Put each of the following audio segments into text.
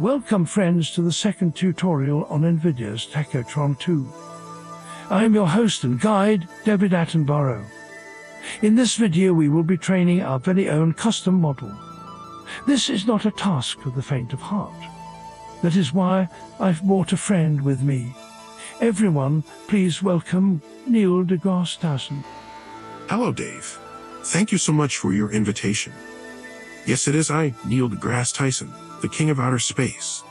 Welcome friends to the second tutorial on Nvidia's Tacotron 2. I am your host and guide, David Attenborough. In this video we will be training our very own custom model. This is not a task for the faint of heart. That is why I've brought a friend with me. Everyone, please welcome Neil deGrasse Tyson. Hello Dave. Thank you so much for your invitation. Yes, it is I, Neil deGrasse Tyson, the king of outer space.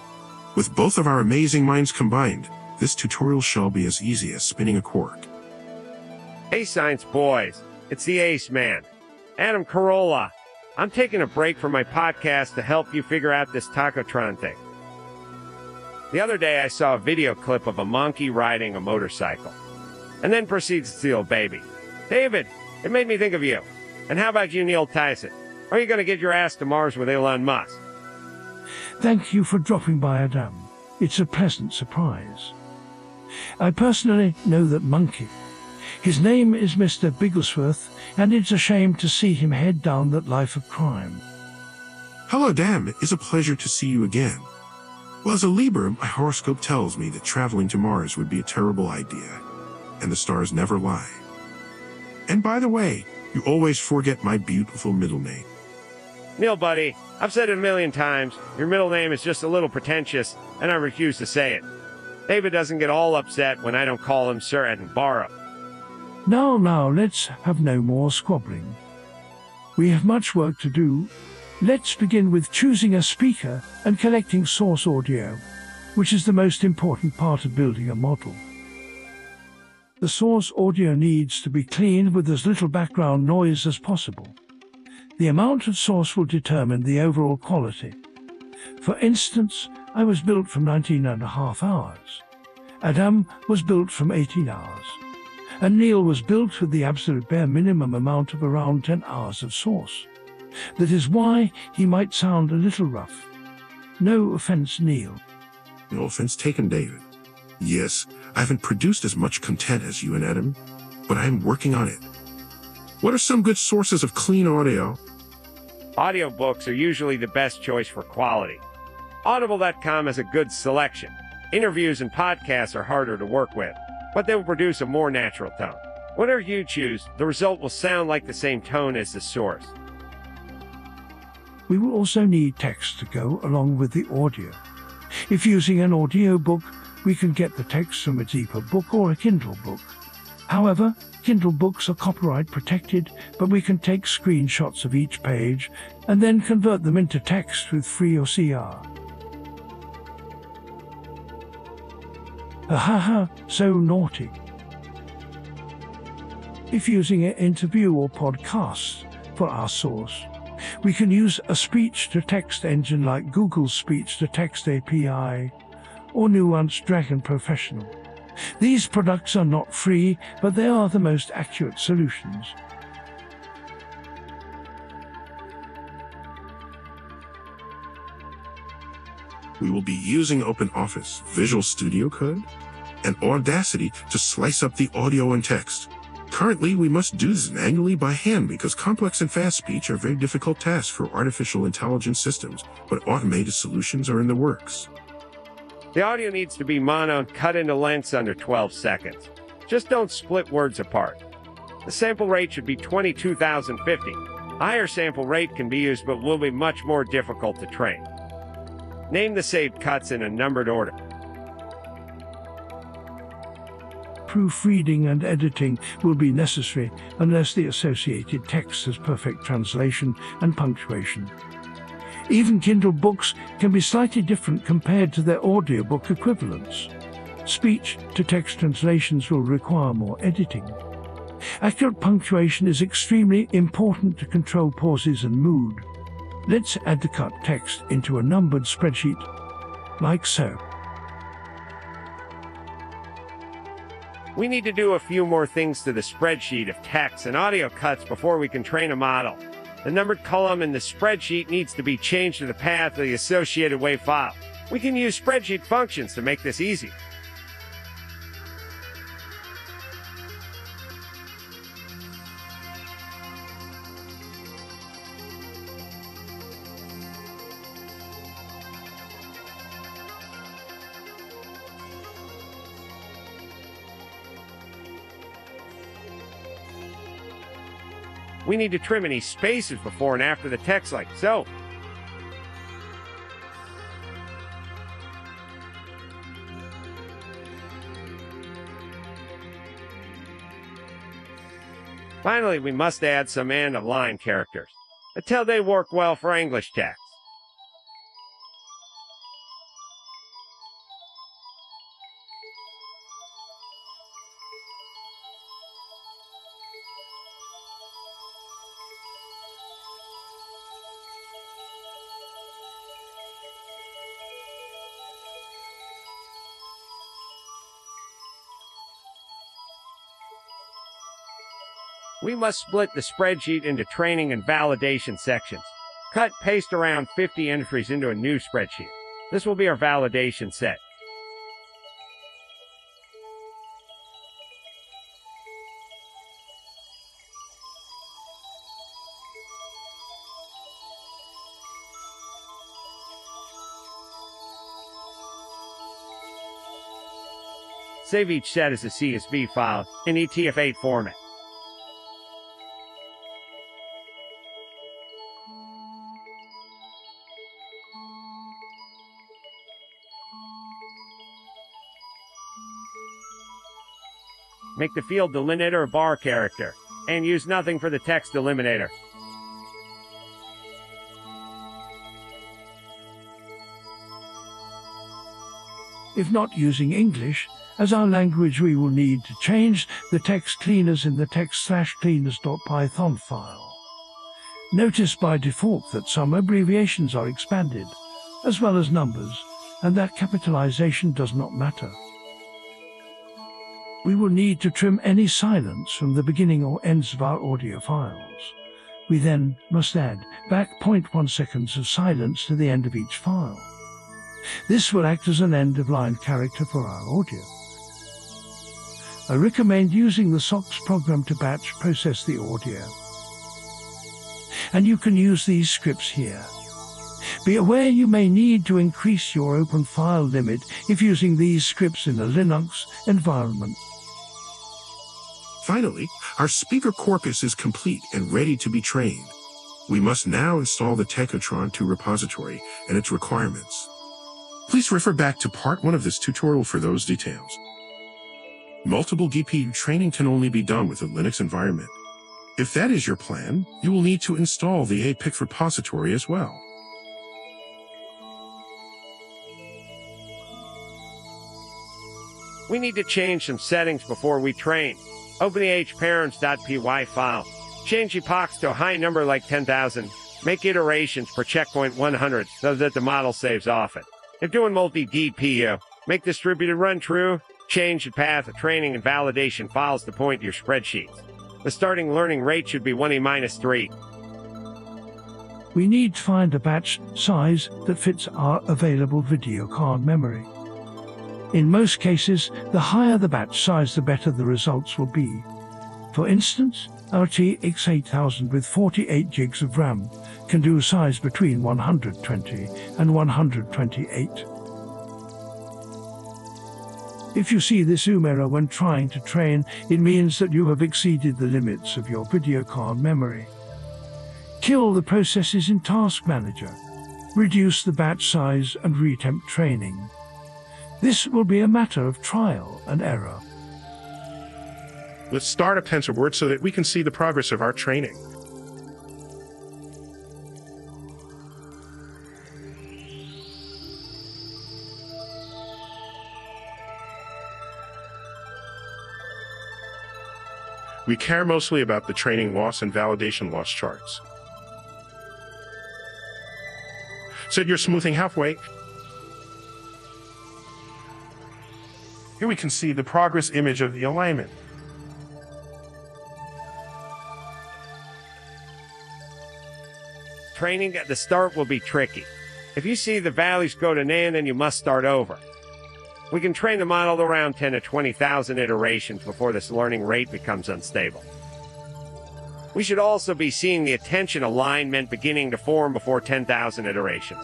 With both of our amazing minds combined, this tutorial shall be as easy as spinning a cork. Hey science boys, it's the ace man, Adam Carolla. I'm taking a break from my podcast to help you figure out this Tacotron thing. The other day I saw a video clip of a monkey riding a motorcycle, and then proceeds to steal a baby. David, it made me think of you. And how about you, Neil Tyson? Are you going to get your ass to Mars with Elon Musk? Thank you for dropping by, Adam. It's a pleasant surprise. I personally know that monkey. His name is Mr. Bigglesworth, and it's a shame to see him head down that life of crime. Hello, Dan. It's a pleasure to see you again. Well, as a Libra, my horoscope tells me that traveling to Mars would be a terrible idea, and the stars never lie. And by the way, you always forget my beautiful middle name. Neil, buddy, I've said it a million times, your middle name is just a little pretentious, and I refuse to say it. David doesn't get all upset when I don't call him Sir Attenborough. Now, let's have no more squabbling. We have much work to do. Let's begin with choosing a speaker and collecting source audio, which is the most important part of building a model. The source audio needs to be cleaned with as little background noise as possible. The amount of source will determine the overall quality. For instance, I was built from 19.5 hours. Adam was built from 18 hours. And Neil was built with the absolute bare minimum amount of around 10 hours of source. That is why he might sound a little rough. No offense, Neil. No offense taken, David. Yes, I haven't produced as much content as you and Adam, but I am working on it. What are some good sources of clean audio? Audiobooks are usually the best choice for quality. Audible.com has a good selection. Interviews and podcasts are harder to work with, but they will produce a more natural tone. Whatever you choose, the result will sound like the same tone as the source. We will also need text to go along with the audio. If using an audiobook, we can get the text from a DeeperBook or a Kindle book. However, Kindle books are copyright protected, but we can take screenshots of each page and then convert them into text with free or CR. Ahaha, so naughty. If using an interview or podcast for our source, we can use a speech-to-text engine like Google's speech-to-text API or Nuance Dragon Professional. These products are not free, but they are the most accurate solutions. We will be using OpenOffice, Visual Studio Code, and Audacity to slice up the audio and text. Currently, we must do this manually by hand because complex and fast speech are very difficult tasks for artificial intelligence systems, but automated solutions are in the works. The audio needs to be mono and cut into lengths under 12 seconds. Just don't split words apart. The sample rate should be 22,050. Higher sample rate can be used but will be much more difficult to train. Name the saved cuts in a numbered order. Proofreading and editing will be necessary unless the associated text has perfect translation and punctuation. Even Kindle books can be slightly different compared to their audiobook equivalents. Speech-to-text translations will require more editing. Accurate punctuation is extremely important to control pauses and mood. Let's add the cut text into a numbered spreadsheet, like so. We need to do a few more things to the spreadsheet of text and audio cuts before we can train a model. The numbered column in the spreadsheet needs to be changed to the path of the associated WAV file. We can use spreadsheet functions to make this easy. We need to trim any spaces before and after the text like so. Finally, we must add some end-of-line characters until they work well for English text. We must split the spreadsheet into training and validation sections. Cut, paste around 50 entries into a new spreadsheet. This will be our validation set. Save each set as a CSV file in ETF8 format. Make the field delimiter a bar character, and use nothing for the text delimiter. If not using English as our language, we will need to change the text cleaners in the text/cleaners.python file. Notice by default that some abbreviations are expanded, as well as numbers, and that capitalization does not matter. We will need to trim any silence from the beginning or ends of our audio files. We then must add back 0.1 seconds of silence to the end of each file. This will act as an end-of-line character for our audio. I recommend using the SOX program to batch process the audio. And you can use these scripts here. Be aware you may need to increase your open file limit if using these scripts in a Linux environment. Finally, our speaker corpus is complete and ready to be trained. We must now install the Tacotron 2 repository and its requirements. Please refer back to part 1 of this tutorial for those details. Multiple GPU training can only be done with a Linux environment. If that is your plan, you will need to install the Apex repository as well. We need to change some settings before we train. Open the hparents.py file. Change epochs to a high number like 10,000. Make iterations per checkpoint 100 so that the model saves often. If doing multi-GPU, make distributed run true. Change the path of training and validation files to point to your spreadsheets. The starting learning rate should be 1e-3. We need to find a batch size that fits our available video card memory. In most cases, the higher the batch size, the better the results will be. For instance, RTX 8000 with 48 gigs of RAM can do a size between 120 and 128. If you see this zoom error when trying to train, it means that you have exceeded the limits of your video card memory. Kill the processes in Task Manager. Reduce the batch size and retemp training. This will be a matter of trial and error. Let's start a TensorBoard so that we can see the progress of our training. We care mostly about the training loss and validation loss charts. Set your smoothing halfway. Here we can see the progress image of the alignment. Training at the start will be tricky. If you see the values go to NaN, then you must start over. We can train the model around 10 to 20,000 iterations before this learning rate becomes unstable. We should also be seeing the attention alignment beginning to form before 10,000 iterations.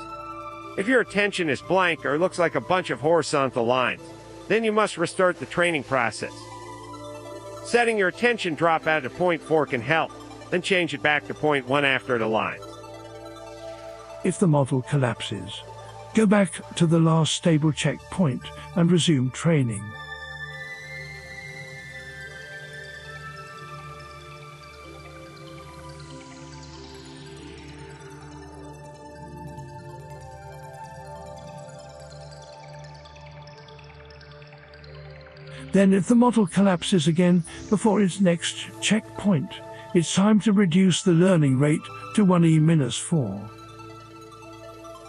If your attention is blank or looks like a bunch of horizontal lines, then you must restart the training process. Setting your attention dropout to 0.4 can help. then change it back to 0.1 after the line. If the model collapses, go back to the last stable checkpoint and resume training. Then if the model collapses again before its next checkpoint, it's time to reduce the learning rate to 1e-4.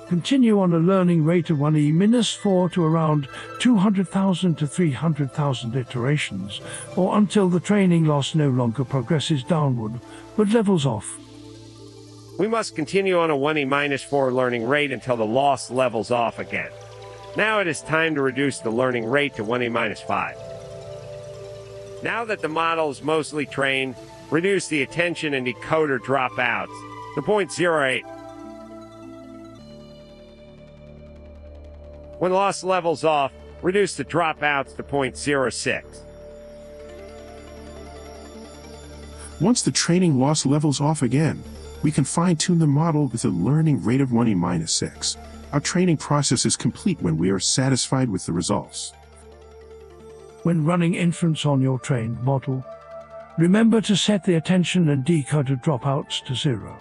Continue on a learning rate of 1e-4 to around 200,000 to 300,000 iterations, or until the training loss no longer progresses downward, but levels off. We must continue on a 1e-4 learning rate until the loss levels off again. Now it is time to reduce the learning rate to 1e-5. Now that the model is mostly trained, reduce the attention and decoder dropouts to 0.08. When loss levels off, reduce the dropouts to 0.06. Once the training loss levels off again, we can fine-tune the model with a learning rate of 1e-6. Our training process is complete when we are satisfied with the results. When running inference on your trained model, remember to set the attention and decoder dropouts to 0.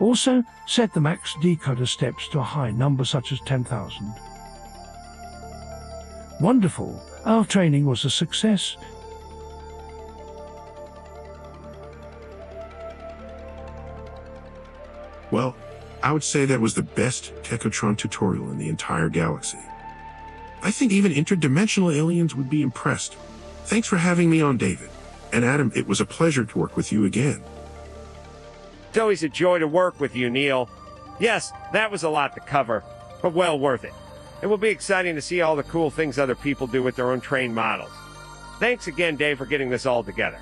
Also, set the max decoder steps to a high number such as 10,000. Wonderful! Our training was a success. Well, I would say that was the best Tacotron tutorial in the entire galaxy. I think even interdimensional aliens would be impressed. Thanks for having me on, David. And Adam, it was a pleasure to work with you again. It's always a joy to work with you, Neil. Yes, that was a lot to cover, but well worth it. It will be exciting to see all the cool things other people do with their own trained models. Thanks again, Dave, for getting this all together.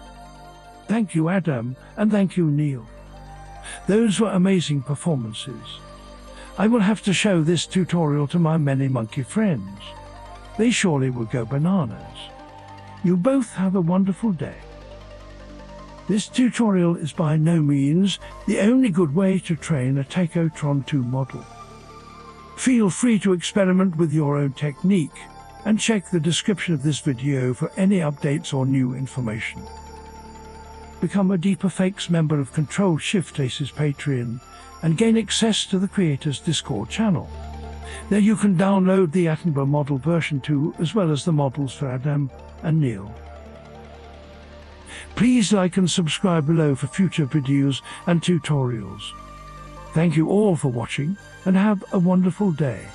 Thank you, Adam, and thank you, Neil. Those were amazing performances. I will have to show this tutorial to my many monkey friends. They surely will go bananas. You both have a wonderful day. This tutorial is by no means the only good way to train a Tacotron 2 model. Feel free to experiment with your own technique and check the description of this video for any updates or new information. Become a DeeperFakes member of Ctrl Shift Face's Patreon and gain access to the creator's Discord channel. There you can download the Attenborough model version 2 as well as the models for Adam and Neil. Please like and subscribe below for future videos and tutorials. Thank you all for watching and have a wonderful day.